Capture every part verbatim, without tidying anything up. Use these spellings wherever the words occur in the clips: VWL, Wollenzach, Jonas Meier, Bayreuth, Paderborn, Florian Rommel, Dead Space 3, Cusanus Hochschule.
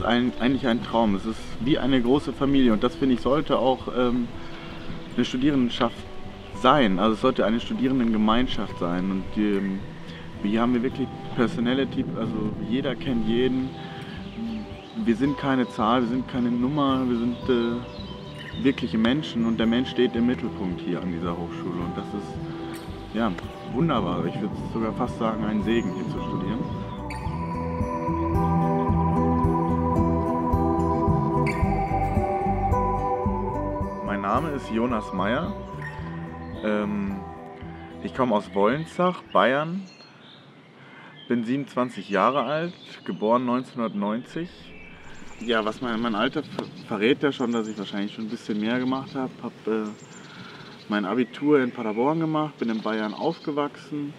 ist ein, eigentlich ein Traum. Es ist wie eine große Familie und das, finde ich, sollte auch ähm, eine Studierendenschaft sein. Also es sollte eine Studierendengemeinschaft sein. Und die, hier haben wir wirklich Personality, also jeder kennt jeden. Wir sind keine Zahl, wir sind keine Nummer, wir sind äh, wirkliche Menschen und der Mensch steht im Mittelpunkt hier an dieser Hochschule. Und das ist ja wunderbar. Ich würde sogar fast sagen, ein Segen hier zu studieren. Mein Name ist Jonas Meier. Ähm, ich komme aus Wollenzach, Bayern. Bin siebenundzwanzig Jahre alt, geboren neunzehnhundertneunzig. Ja, was mein, mein Alter ver verrät ja schon, dass ich wahrscheinlich schon ein bisschen mehr gemacht habe. Habe äh, mein Abitur in Paderborn gemacht, bin in Bayern aufgewachsen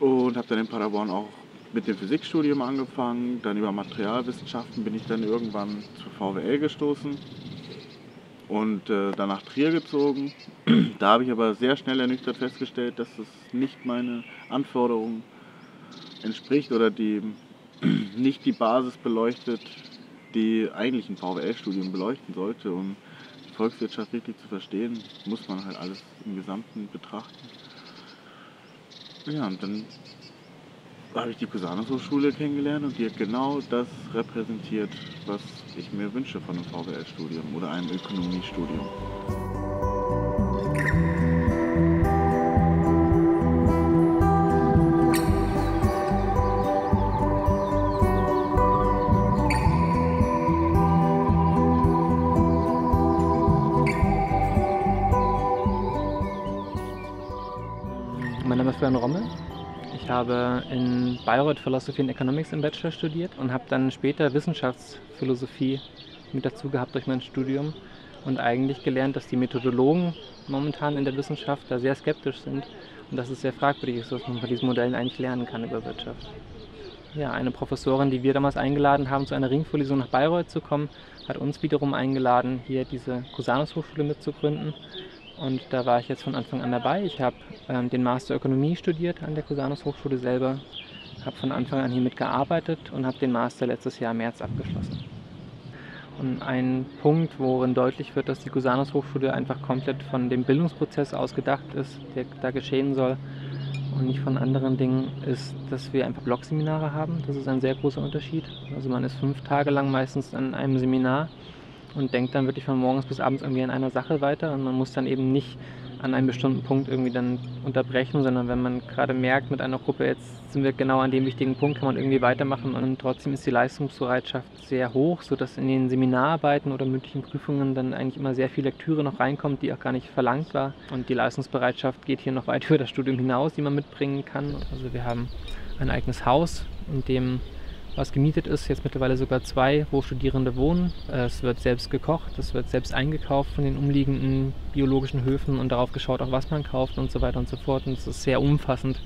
und habe dann in Paderborn auch mit dem Physikstudium angefangen. Dann über Materialwissenschaften bin ich dann irgendwann zur V W L gestoßen und äh, dann nach Trier gezogen. Da habe ich aber sehr schnell ernüchtert festgestellt, dass das nicht meine Anforderungen entspricht oder die nicht die Basis beleuchtet, die eigentlich ein V W L-Studium beleuchten sollte. Um die Volkswirtschaft wirklich zu verstehen, muss man halt alles im Gesamten betrachten. Ja, und dann habe ich die Cusanus Hochschule kennengelernt und die hat genau das repräsentiert, was ich mir wünsche von einem V W L-Studium oder einem Ökonomiestudium. Mein Name ist Florian Rommel. Ich habe in Bayreuth Philosophy and Economics im Bachelor studiert und habe dann später Wissenschaftsphilosophie mit dazu gehabt durch mein Studium und eigentlich gelernt, dass die Methodologen momentan in der Wissenschaft da sehr skeptisch sind und dass es sehr fragwürdig ist, was man von diesen Modellen eigentlich lernen kann über Wirtschaft. Ja, eine Professorin, die wir damals eingeladen haben, zu einer Ringvorlesung nach Bayreuth zu kommen, hat uns wiederum eingeladen, hier diese Cusanus Hochschule mitzugründen. Und da war ich jetzt von Anfang an dabei. Ich habe ähm, den Master Ökonomie studiert an der Cusanus Hochschule selber, habe von Anfang an hier mitgearbeitet und habe den Master letztes Jahr im März abgeschlossen. Und ein Punkt, worin deutlich wird, dass die Cusanus Hochschule einfach komplett von dem Bildungsprozess ausgedacht ist, der da geschehen soll und nicht von anderen Dingen, ist, dass wir einfach Blockseminare haben. Das ist ein sehr großer Unterschied. Also man ist fünf Tage lang meistens an einem Seminar und denkt dann wirklich von morgens bis abends irgendwie an einer Sache weiter und man muss dann eben nicht an einem bestimmten Punkt irgendwie dann unterbrechen, sondern wenn man gerade merkt mit einer Gruppe, jetzt sind wir genau an dem wichtigen Punkt, kann man irgendwie weitermachen und trotzdem ist die Leistungsbereitschaft sehr hoch, sodass in den Seminararbeiten oder mündlichen Prüfungen dann eigentlich immer sehr viel Lektüre noch reinkommt, die auch gar nicht verlangt war und die Leistungsbereitschaft geht hier noch weit über das Studium hinaus, die man mitbringen kann. Also wir haben ein eigenes Haus, in dem was gemietet ist, jetzt mittlerweile sogar zwei, wo Studierende wohnen. Es wird selbst gekocht, es wird selbst eingekauft von den umliegenden biologischen Höfen und darauf geschaut, auch was man kauft und so weiter und so fort. Und es ist sehr umfassend,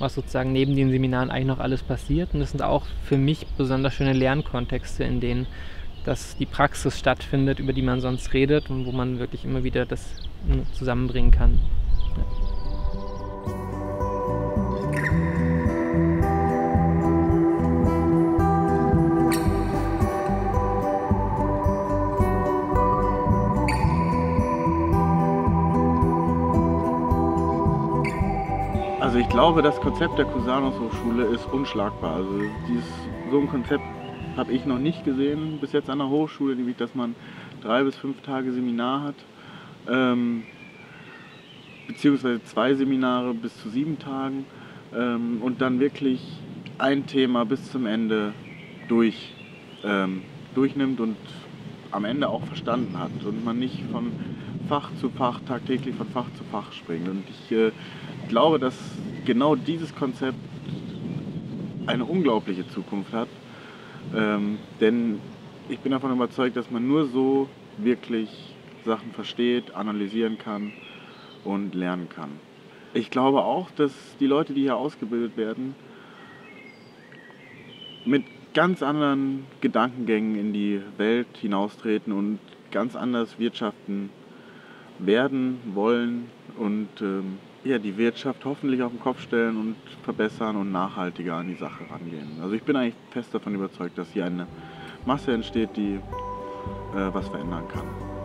was sozusagen neben den Seminaren eigentlich noch alles passiert. Und das sind auch für mich besonders schöne Lernkontexte, in denen dass die Praxis stattfindet, über die man sonst redet und wo man wirklich immer wieder das zusammenbringen kann. Also ich glaube, das Konzept der Cusanus Hochschule ist unschlagbar. Also dieses, so ein Konzept habe ich noch nicht gesehen bis jetzt an der Hochschule, nämlich dass man drei bis fünf Tage Seminar hat, ähm, beziehungsweise zwei Seminare bis zu sieben Tagen ähm, und dann wirklich ein Thema bis zum Ende durch, ähm, durchnimmt und am Ende auch verstanden hat und man nicht von Fach zu Fach, tagtäglich von Fach zu Fach springt. Und ich äh, Ich glaube, dass genau dieses Konzept eine unglaubliche Zukunft hat, ähm, denn ich bin davon überzeugt, dass man nur so wirklich Sachen versteht, analysieren kann und lernen kann. Ich glaube auch, dass die Leute, die hier ausgebildet werden, mit ganz anderen Gedankengängen in die Welt hinaustreten und ganz anders wirtschaften werden, wollen und ähm, ja, die Wirtschaft hoffentlich auf den Kopf stellen und verbessern und nachhaltiger an die Sache rangehen. Also ich bin eigentlich fest davon überzeugt, dass hier eine Masse entsteht, die äh, was verändern kann.